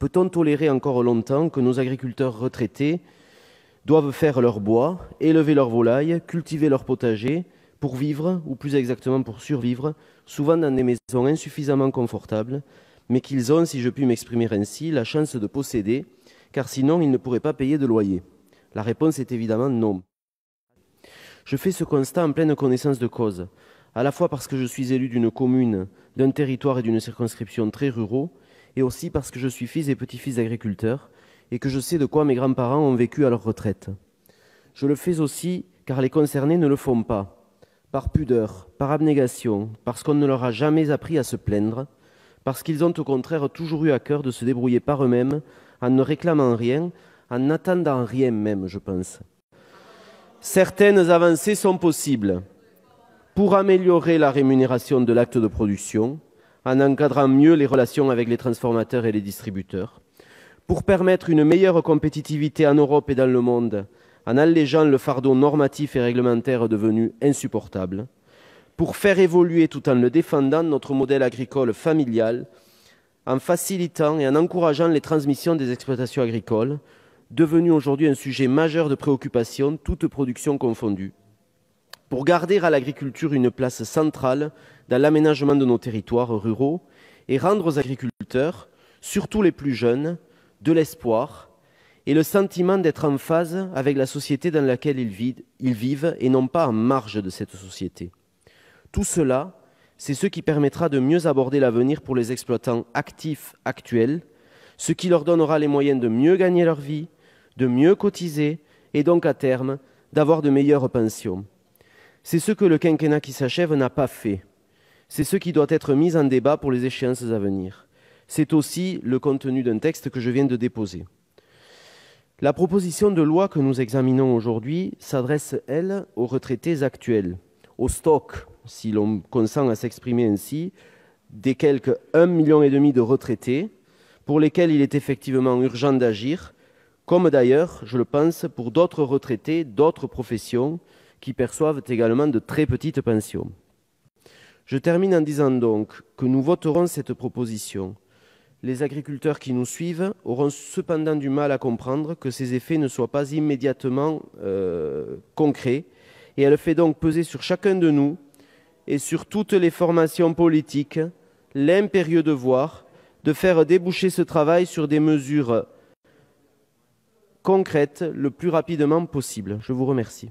Peut-on tolérer encore longtemps que nos agriculteurs retraités doivent faire leur bois, élever leurs volailles, cultiver leurs potagers pour vivre, ou plus exactement pour survivre, souvent dans des maisons insuffisamment confortables, mais qu'ils ont, si je puis m'exprimer ainsi, la chance de posséder, car sinon ils ne pourraient pas payer de loyer? La réponse est évidemment non. Je fais ce constat en pleine connaissance de cause, à la fois parce que je suis élu d'une commune, d'un territoire et d'une circonscription très ruraux, et aussi parce que je suis fils et petit-fils d'agriculteurs et que je sais de quoi mes grands-parents ont vécu à leur retraite. Je le fais aussi car les concernés ne le font pas, par pudeur, par abnégation, parce qu'on ne leur a jamais appris à se plaindre, parce qu'ils ont au contraire toujours eu à cœur de se débrouiller par eux-mêmes, en ne réclamant rien, en n'attendant rien même, je pense. Certaines avancées sont possibles pour améliorer la rémunération de l'acte de production, en encadrant mieux les relations avec les transformateurs et les distributeurs, pour permettre une meilleure compétitivité en Europe et dans le monde, en allégeant le fardeau normatif et réglementaire devenu insupportable, pour faire évoluer tout en le défendant notre modèle agricole familial, en facilitant et en encourageant les transmissions des exploitations agricoles, devenues aujourd'hui un sujet majeur de préoccupation, toutes productions confondues, pour garder à l'agriculture une place centrale dans l'aménagement de nos territoires ruraux et rendre aux agriculteurs, surtout les plus jeunes, de l'espoir et le sentiment d'être en phase avec la société dans laquelle ils vivent et non pas en marge de cette société. Tout cela, c'est ce qui permettra de mieux aborder l'avenir pour les exploitants actifs actuels, ce qui leur donnera les moyens de mieux gagner leur vie, de mieux cotiser et donc à terme d'avoir de meilleures pensions. C'est ce que le quinquennat qui s'achève n'a pas fait. C'est ce qui doit être mis en débat pour les échéances à venir. C'est aussi le contenu d'un texte que je viens de déposer. La proposition de loi que nous examinons aujourd'hui s'adresse, elle, aux retraités actuels, au stock, si l'on consent à s'exprimer ainsi, des quelques 1,5 million de retraités pour lesquels il est effectivement urgent d'agir, comme d'ailleurs, je le pense, pour d'autres retraités, d'autres professions, qui perçoivent également de très petites pensions. Je termine en disant donc que nous voterons cette proposition. Les agriculteurs qui nous suivent auront cependant du mal à comprendre que ces effets ne soient pas immédiatement concrets, et elle fait donc peser sur chacun de nous et sur toutes les formations politiques l'impérieux devoir de faire déboucher ce travail sur des mesures concrètes le plus rapidement possible. Je vous remercie.